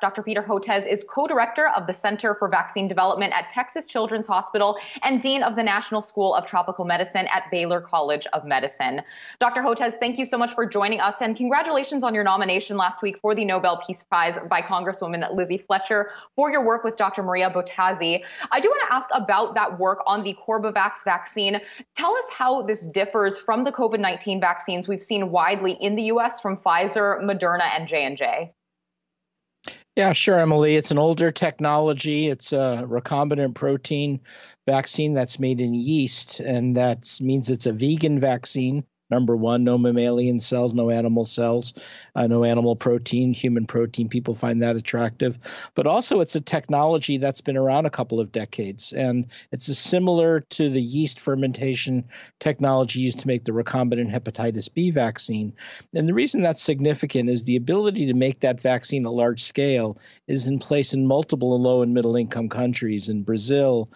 Dr. Peter Hotez is co-director of the Center for Vaccine Development at Texas Children's Hospital and dean of the National School of Tropical Medicine at Baylor College of Medicine. Dr. Hotez, thank you so much for joining us, and congratulations on your nomination last week for the Nobel Peace Prize by Congresswoman Lizzie Fletcher for your work with Dr. Maria Bottazzi. I do want to ask about that work on the Corbevax vaccine. Tell us how this differs from the COVID-19 vaccines we've seen widely in the U.S. from Pfizer, Moderna, and J&J. Yeah, sure, Emily. It's an older technology. It's a recombinant protein vaccine that's made in yeast, and that means it's a vegan vaccine. Number one, no mammalian cells, no animal protein, human protein. People find that attractive. But also it's a technology that's been around a couple of decades, and it's similar to the yeast fermentation technology used to make the recombinant hepatitis B vaccine. And the reason that's significant is the ability to make that vaccine at large scale is in place in multiple low and middle income countries, in Brazil,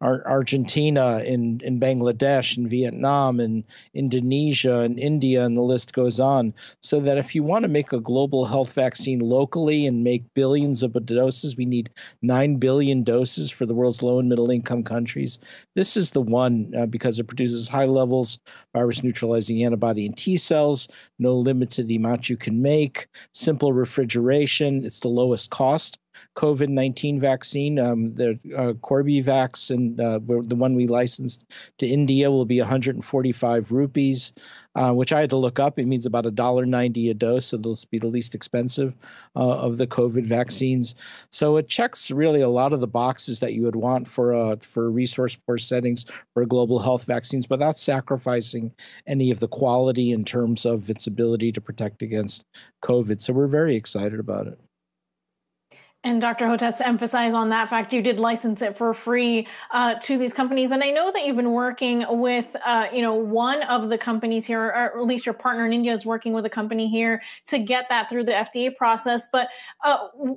Argentina, in Bangladesh, in Vietnam, in Indonesia, in India, and the list goes on. So that if you want to make a global health vaccine locally and make billions of doses, we need 9 billion doses for the world's low and middle income countries. This is the one because it produces high levels, virus neutralizing antibody and T cells, no limit to the amount you can make, simple refrigeration. It's the lowest cost COVID-19 vaccine. The Corbevax, and the one we licensed to India, will be 145 rupees, which I had to look up. It means about $1.90 a dose, so those will be the least expensive of the COVID vaccines. So it checks really a lot of the boxes that you would want for resource-poor settings for global health vaccines without sacrificing any of the quality in terms of its ability to protect against COVID. So we're very excited about it. And Dr. Hotez, to emphasize on that fact, you did license it for free to these companies. And I know that you've been working with, one of the companies here, or at least your partner in India is working with a company here to get that through the FDA process. But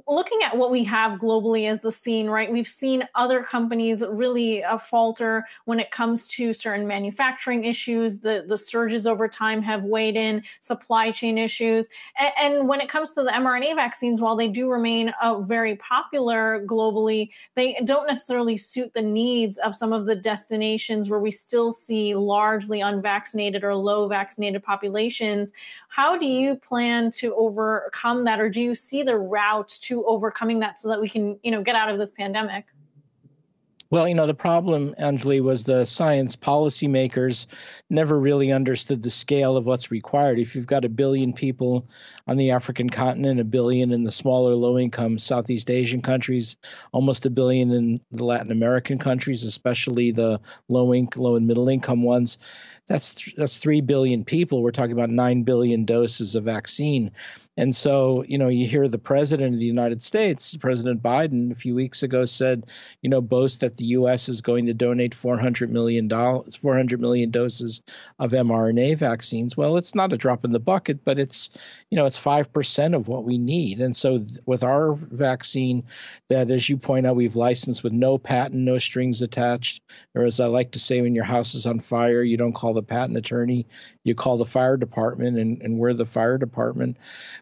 looking at what we have globally as the scene, right, we've seen other companies really falter when it comes to certain manufacturing issues. The surges over time have weighed in, supply chain issues. And when it comes to the mRNA vaccines, while they do remain very popular globally, they don't necessarily suit the needs of some of the destinations where we still see largely unvaccinated or low vaccinated populations. How do you plan to overcome that, or do you see the route to overcoming that so that we can, get out of this pandemic? Well, the problem, Anjali, was the science policymakers never really understood the scale of what's required. If you've got 1 billion people on the African continent, 1 billion in the smaller low-income Southeast Asian countries, almost 1 billion in the Latin American countries, especially the low and middle-income ones, that's 3 billion people. We're talking about 9 billion doses of vaccine. And so, you hear the president of the United States, President Biden, a few weeks ago said, boast that the U.S. is going to donate 400 million doses of mRNA vaccines. Well, it's not a drop in the bucket, but it's, it's 5% of what we need. And so with our vaccine that, as you point out, we've licensed with no patent, no strings attached, or as I like to say, when your house is on fire, you don't call the patent attorney, you call the fire department, and we're the fire department.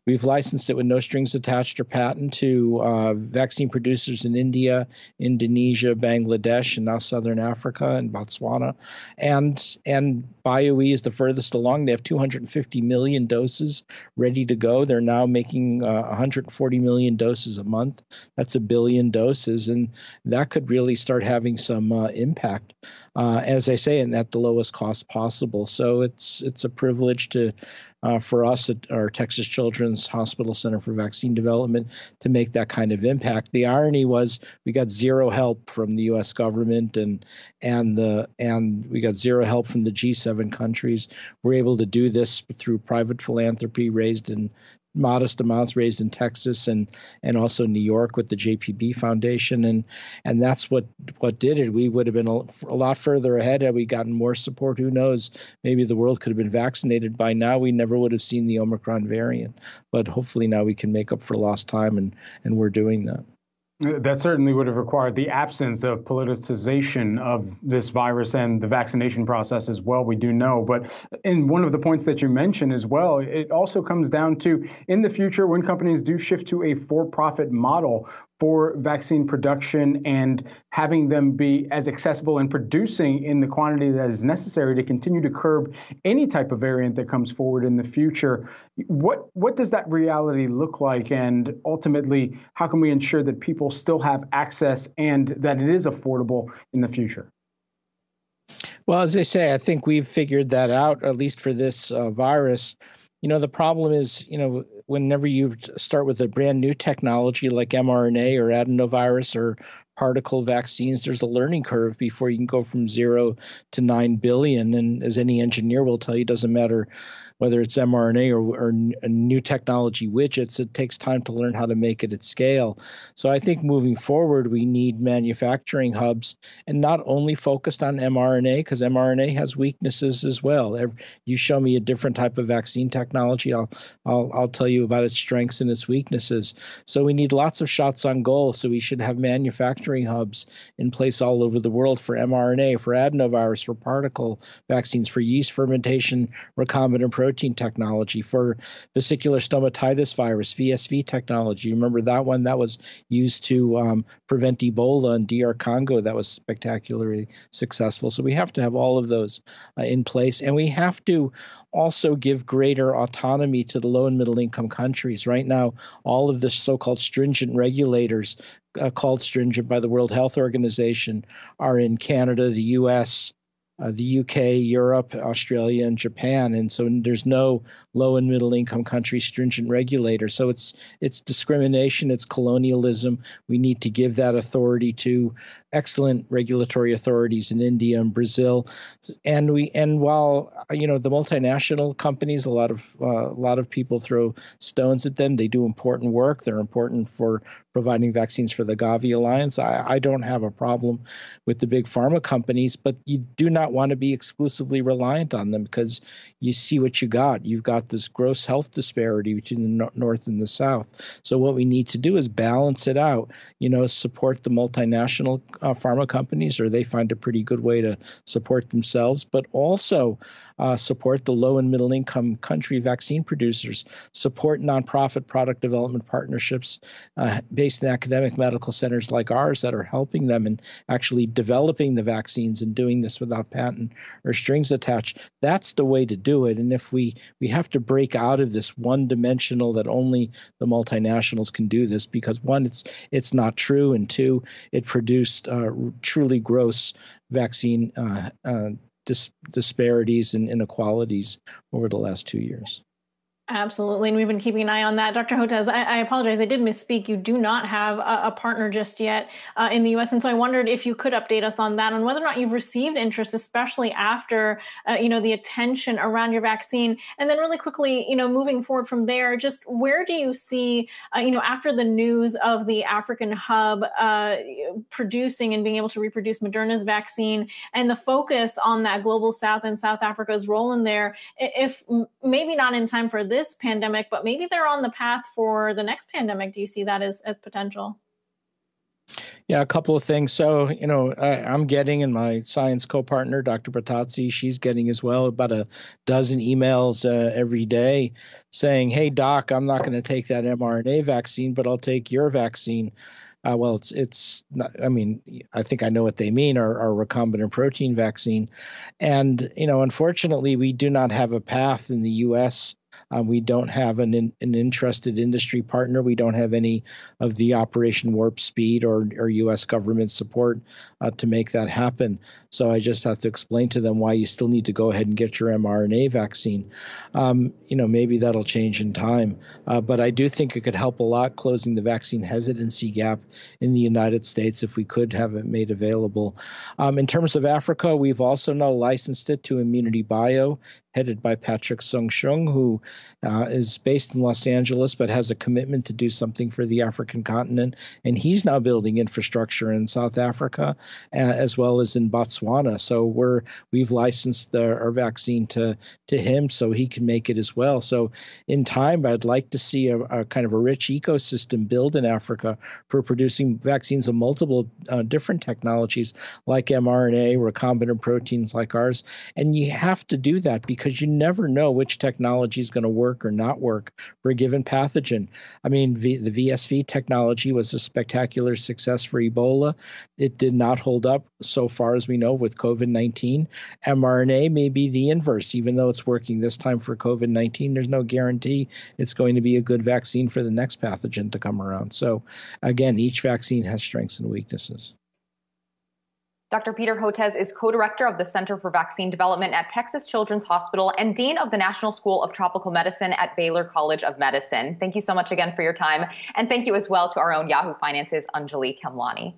We've licensed it with no strings attached or patent to vaccine producers in India, Indonesia, Bangladesh, and now Southern Africa and Botswana. And BioE is the furthest along. They have 250 million doses ready to go. They're now making 140 million doses a month. That's 1 billion doses, and that could really start having some impact, as I say, and at the lowest cost possible. So it's a privilege to for us at our Texas Children's Hospital Center for Vaccine Development to make that kind of impact. The irony was we got zero help from the U.S. government and we got zero help from the G7 countries. We're able to do this through private philanthropy raised in modest amounts raised in Texas and also New York with the JPB Foundation. And that's what did it. We would have been a lot further ahead had we gotten more support. Who knows? Maybe the world could have been vaccinated by now. We never would have seen the Omicron variant. But hopefully now we can make up for lost time, and we're doing that. That certainly would have required the absence of politicization of this virus and the vaccination process as well, we do know. But in one of the points that you mentioned as well, it also comes down to in the future when companies do shift to a for-profit model for vaccine production and having them be as accessible and producing in the quantity that is necessary to continue to curb any type of variant that comes forward in the future. What does that reality look like? And ultimately, how can we ensure that people still have access and that it is affordable in the future? Well, as they say, I think we've figured that out, at least for this virus. You know, the problem is, you know, whenever you start with a brand new technology like mRNA or adenovirus or particle vaccines, there's a learning curve before you can go from 0 to 9 billion. And as any engineer will tell you, it doesn't matter whether it's mRNA or new technology widgets, it takes time to learn how to make it at scale. So I think moving forward, we need manufacturing hubs and not only focused on mRNA, because mRNA has weaknesses as well. You show me a different type of vaccine technology, I'll tell you about its strengths and its weaknesses. So we need lots of shots on goal. So we should have manufacturing hubs in place all over the world for mRNA, for adenovirus, for particle vaccines, for yeast fermentation, recombinant protein technology, for vesicular stomatitis virus, VSV technology. Remember that one? That was used to prevent Ebola in DR Congo. That was spectacularly successful. So we have to have all of those in place. And we have to also give greater autonomy to the low and middle income countries. Right now, all of the so-called stringent regulators, called stringent by the World Health Organization, are in Canada, the U.S., the UK, Europe, Australia, and Japan. And so there's no low and middle income country stringent regulator. So it's discrimination, it's colonialism. We need to give that authority to excellent regulatory authorities in India and Brazil. And while, you know, the multinational companies, a lot of people throw stones at them. They do important work. They're important for providing vaccines for the Gavi Alliance. I don't have a problem with the big pharma companies, but you do not want to be exclusively reliant on them, because you see what you got. You've got this gross health disparity between the North and the South. So what we need to do is balance it out, you know, support the multinational pharma companies, or they find a pretty good way to support themselves, but also support the low and middle income country vaccine producers, support nonprofit product development partnerships based in academic medical centers like ours that are helping them and actually developing the vaccines and doing this without patent or strings attached. That's the way to do it. And if we have to break out of this one dimensional that only the multinationals can do this, because one, it's not true, and two, it produced truly gross vaccine disparities and inequalities over the last 2 years. Absolutely. And we've been keeping an eye on that. Dr. Hotez, I apologize. I did misspeak. You do not have a partner just yet in the U.S. And so I wondered if you could update us on that, on whether or not you've received interest, especially after, you know, the attention around your vaccine. And then really quickly, you know, moving forward from there, just where do you see, you know, after the news of the African hub producing and being able to reproduce Moderna's vaccine and the focus on that global South and South Africa's role in there, if maybe not in time for this pandemic, but maybe they're on the path for the next pandemic. Do you see that as potential? Yeah, a couple of things. So, you know, I'm getting, and my science co-partner, Dr. Bottazzi, she's getting as well, about a dozen emails every day saying, hey, doc, I'm not going to take that mRNA vaccine, but I'll take your vaccine. Well, it's not, I mean, I think I know what they mean, our recombinant protein vaccine. And, you know, unfortunately, we do not have a path in the U.S. We don't have an interested industry partner. We don't have any of the Operation Warp Speed or U.S. government support to make that happen. So I just have to explain to them why you still need to go ahead and get your mRNA vaccine. You know, maybe that'll change in time. But I do think it could help a lot closing the vaccine hesitancy gap in the United States if we could have it made available. In terms of Africa, we've also now licensed it to Immunity Bio, headed by Patrick Soon-Shiong, who is based in Los Angeles but has a commitment to do something for the African continent. And he's now building infrastructure in South Africa as well as in Botswana. So we've licensed our vaccine to him so he can make it as well. So in time, I'd like to see a kind of a rich ecosystem build in Africa for producing vaccines of multiple different technologies like mRNA, recombinant proteins like ours. And you have to do that because you never know which technology is going to work or not work for a given pathogen. I mean, the VSV technology was a spectacular success for Ebola. It did not hold up so far as we know with COVID-19. mRNA may be the inverse. Even though it's working this time for COVID-19, there's no guarantee it's going to be a good vaccine for the next pathogen to come around. So again, each vaccine has strengths and weaknesses. Dr. Peter Hotez is co-director of the Center for Vaccine Development at Texas Children's Hospital and dean of the National School of Tropical Medicine at Baylor College of Medicine. Thank you so much again for your time. And thank you as well to our own Yahoo Finances, Anjali Kemlani.